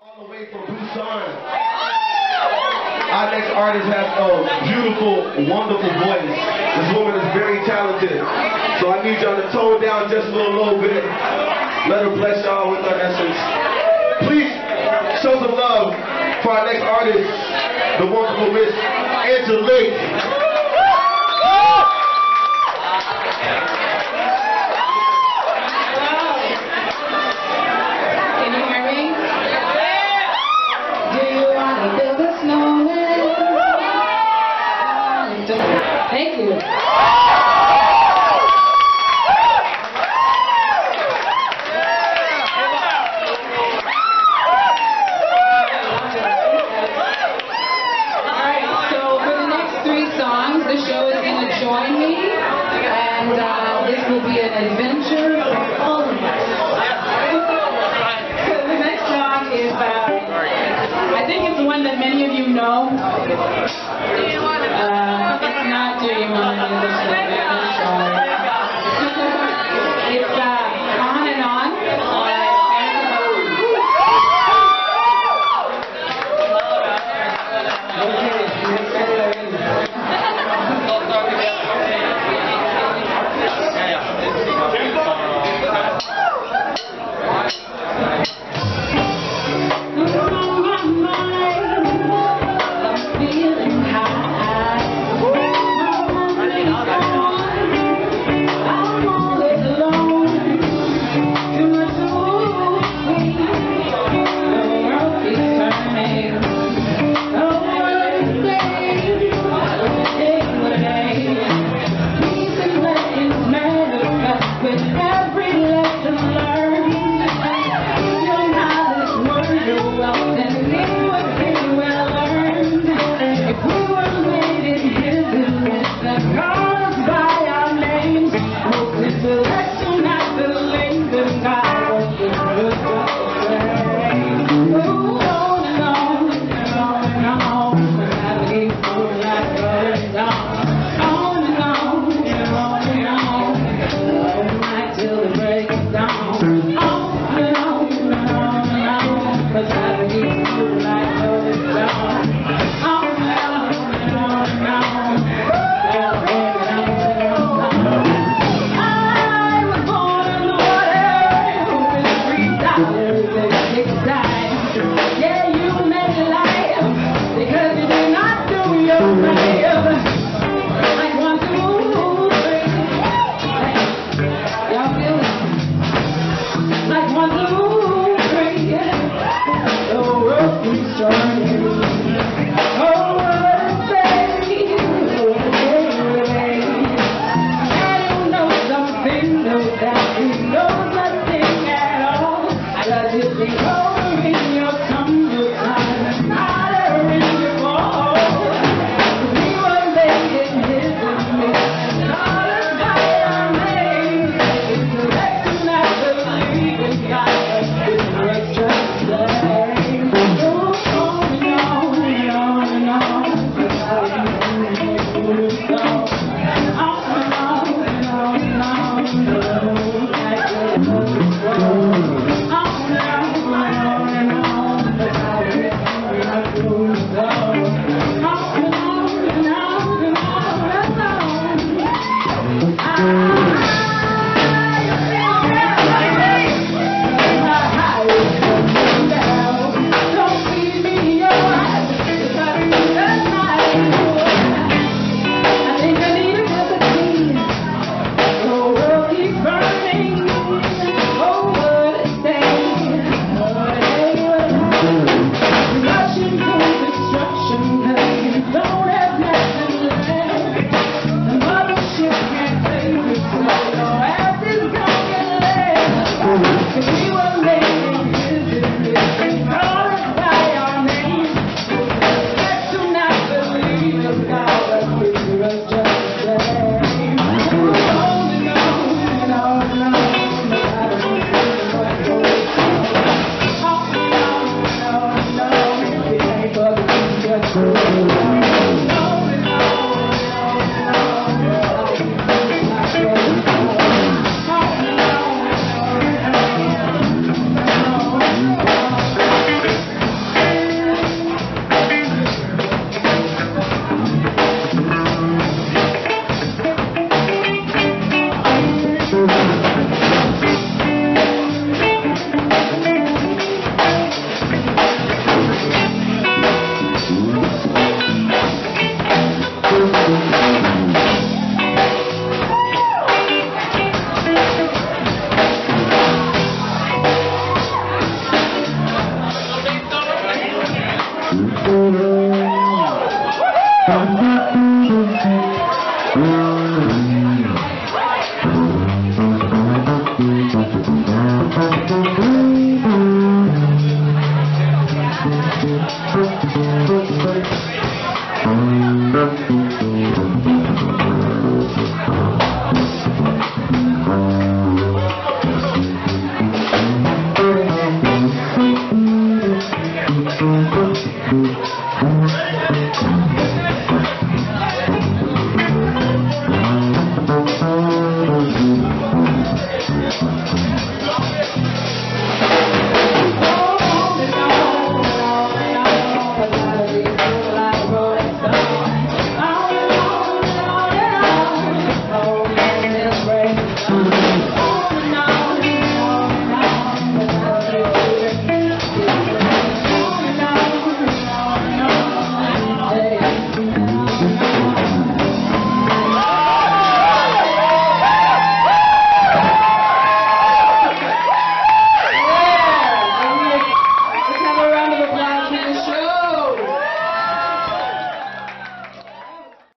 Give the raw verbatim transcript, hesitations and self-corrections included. All the way from Busan. Our next artist has a beautiful, wonderful voice. This woman is very talented. So I need y'all to tone down just a little, little bit. Let her bless y'all with her essence. Please show some love for our next artist, the wonderful Miss Angelique. Thank you. Alright, so for the next three songs, the show is going to join me, and uh, this will be an adventure for all of us. So the next song is, uh, I think it's one that many of you know. Uh, I'm